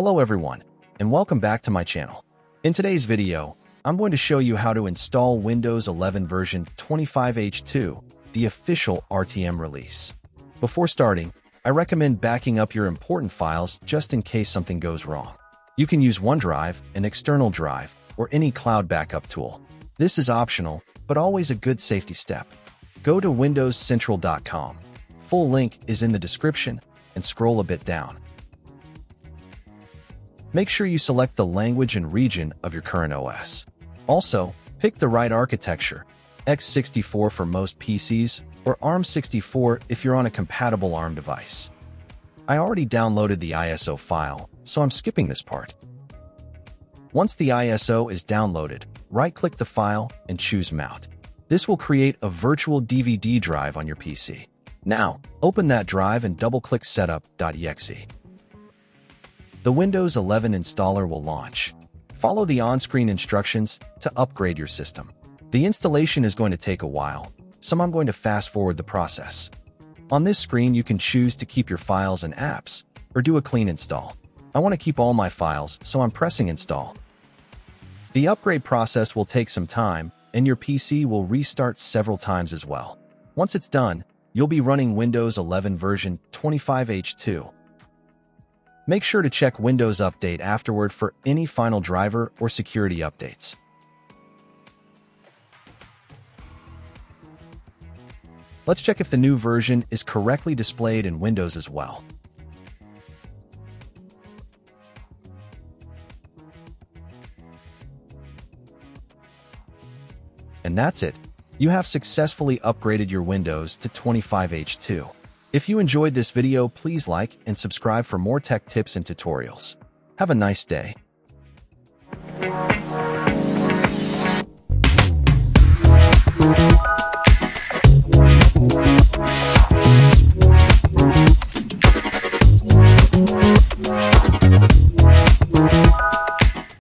Hello everyone, and welcome back to my channel. In today's video, I'm going to show you how to install Windows 11 version 25H2, the official RTM release. Before starting, I recommend backing up your important files just in case something goes wrong. You can use OneDrive, an external drive, or any cloud backup tool. This is optional, but always a good safety step. Go to windowscentral.com. Full link is in the description, and scroll a bit down. Make sure you select the language and region of your current OS. Also, pick the right architecture, x64 for most PCs, or ARM64 if you're on a compatible ARM device. I already downloaded the ISO file, so I'm skipping this part. Once the ISO is downloaded, right-click the file and choose Mount. This will create a virtual DVD drive on your PC. Now, open that drive and double-click setup.exe. The Windows 11 installer will launch. Follow the on-screen instructions to upgrade your system. The installation is going to take a while, so I'm going to fast-forward the process. On this screen, you can choose to keep your files and apps, or do a clean install. I want to keep all my files, so I'm pressing install. The upgrade process will take some time, and your PC will restart several times as well. Once it's done, you'll be running Windows 11 version 25H2. Make sure to check Windows Update afterward for any final driver or security updates. Let's check if the new version is correctly displayed in Windows as well. And that's it. You have successfully upgraded your Windows to 25H2. If you enjoyed this video, please like and subscribe for more tech tips and tutorials. Have a nice day.